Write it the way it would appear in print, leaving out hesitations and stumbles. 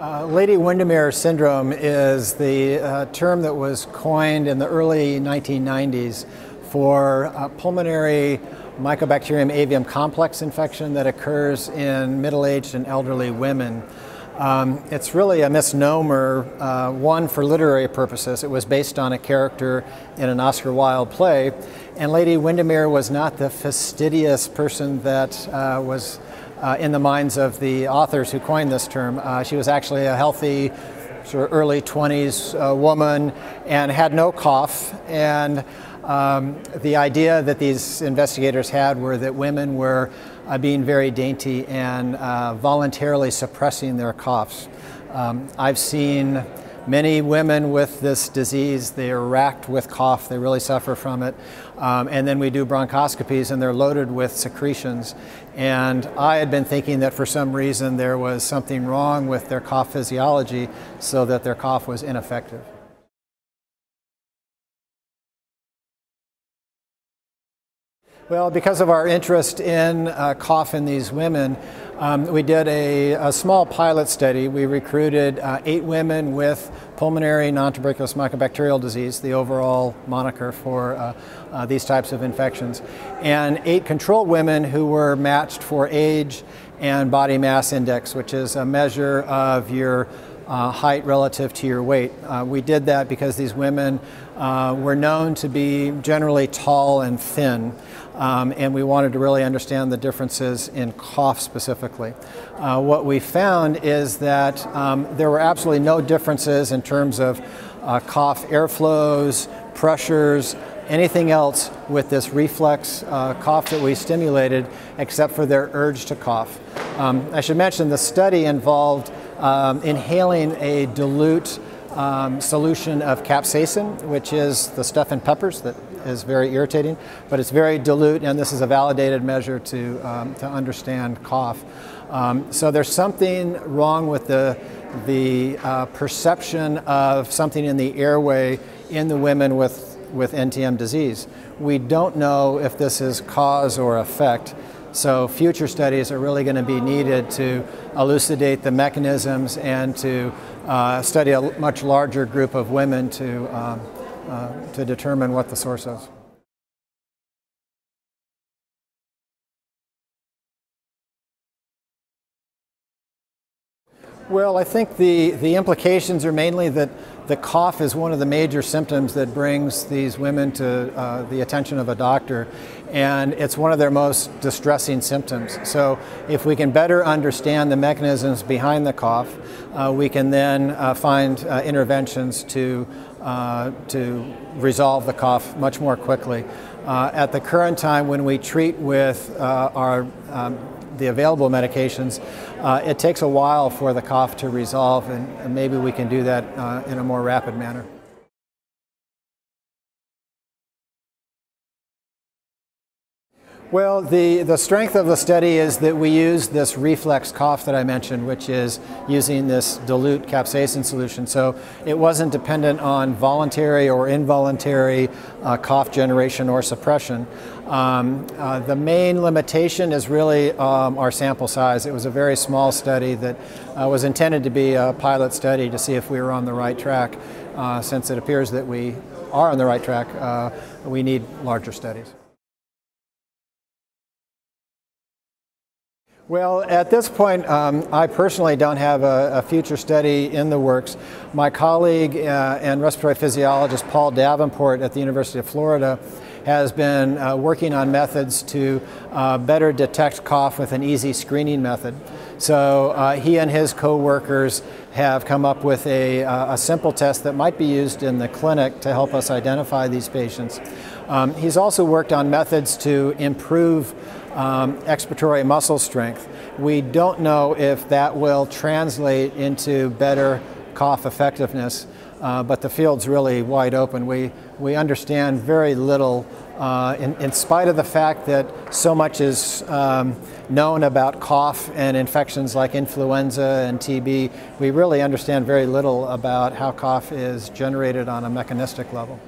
Lady Windermere syndrome is the term that was coined in the early 1990s for pulmonary mycobacterium avium complex infection that occurs in middle-aged and elderly women. It's really a misnomer, one for literary purposes. It was based on a character in an Oscar Wilde play, and Lady Windermere was not the fastidious person that was in the minds of the authors who coined this term. She was actually a healthy, sort of early 20s woman and had no cough, and the idea that these investigators had were that women were being very dainty and voluntarily suppressing their coughs. I've seen many women with this disease. They are racked with cough, they really suffer from it. And then we do bronchoscopies and they're loaded with secretions. And I had been thinking that for some reason there was something wrong with their cough physiology so that their cough was ineffective. Well, because of our interest in cough in these women, we did a small pilot study. We recruited 8 women with pulmonary non-tuberculous mycobacterial disease, the overall moniker for these types of infections, and 8 control women who were matched for age and body mass index, which is a measure of your height relative to your weight. We did that because these women were known to be generally tall and thin, and we wanted to really understand the differences in cough specifically. What we found is that there were absolutely no differences in terms of cough airflows, pressures, anything else with this reflex cough that we stimulated, except for their urge to cough. I should mention the study involved inhaling a dilute solution of capsaicin, which is the stuff in peppers that is very irritating, but it's very dilute, and this is a validated measure to understand cough. So there's something wrong with the perception of something in the airway in the women with NTM disease. We don't know if this is cause or effect. So future studies are really going to be needed to elucidate the mechanisms and to study a much larger group of women to determine what the source is. Well, I think the implications are mainly that the cough is one of the major symptoms that brings these women to the attention of a doctor, and it's one of their most distressing symptoms. So if we can better understand the mechanisms behind the cough, we can then find interventions to resolve the cough much more quickly. At the current time, when we treat with the available medications, it takes a while for the cough to resolve, and maybe we can do that in a more rapid manner. Well, the strength of the study is that we use this reflex cough that I mentioned, which is using this dilute capsaicin solution. So it wasn't dependent on voluntary or involuntary cough generation or suppression. The main limitation is really our sample size. It was a very small study that was intended to be a pilot study to see if we were on the right track. Since it appears that we are on the right track, we need larger studies. Well, at this point, I personally don't have a future study in the works. My colleague and respiratory physiologist Paul Davenport at the University of Florida has been working on methods to better detect cough with an easy screening method. So he and his co-workers have come up with a simple test that might be used in the clinic to help us identify these patients. He's also worked on methods to improve expiratory muscle strength. We don't know if that will translate into better cough effectiveness, but the field's really wide open. We understand very little, in spite of the fact that so much is known about cough and infections like influenza and TB. We really understand very little about how cough is generated on a mechanistic level.